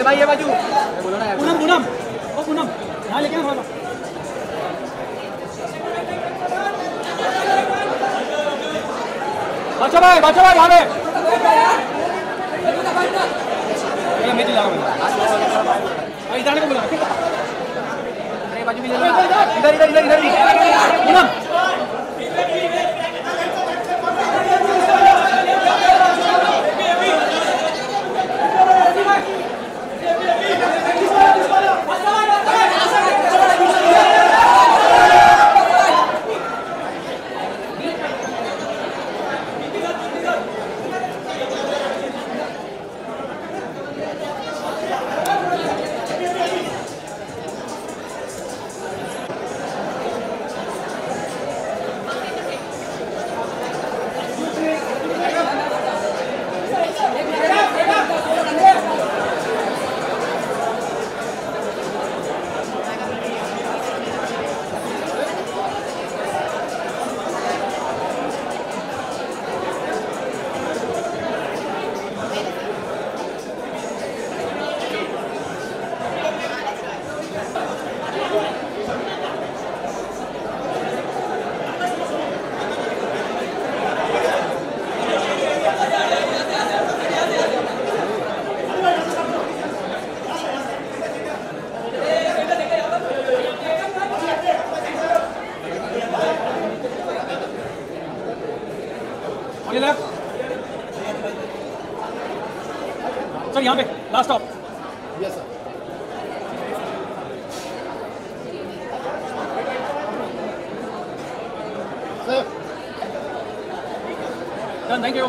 आगे भाई ये बाजू पूनम पूनम ओ पूनम यहां लेके आओ बच्चा भाई भागे ये मेरी लाओ भाई इधर को बुला अरे बाजू में इधर इधर इधर इधर पूनम सर यहाँ पे last stop yes sir sir thank you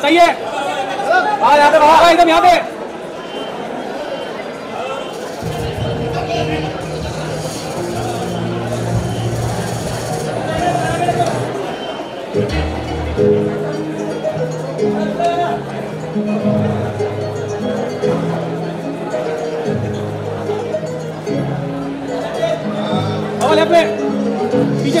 सही है। हाँ यहाँ पे बाहर एकदम यहाँ पे पे पीछे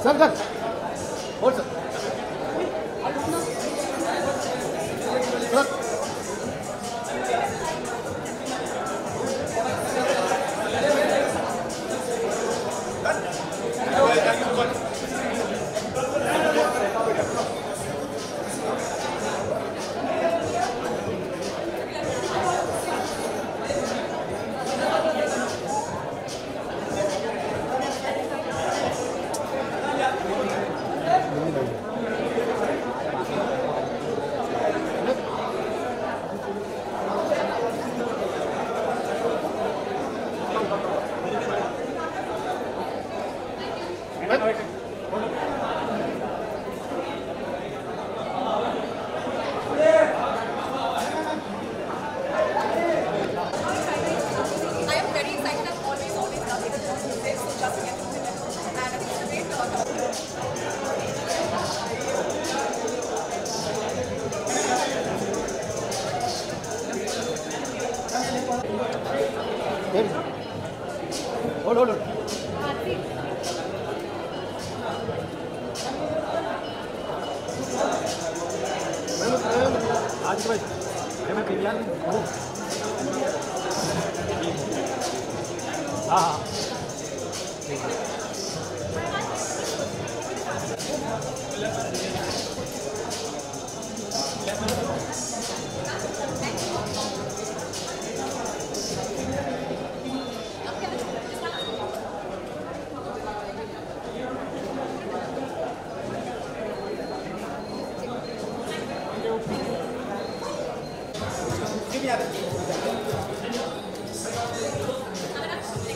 Give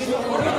me a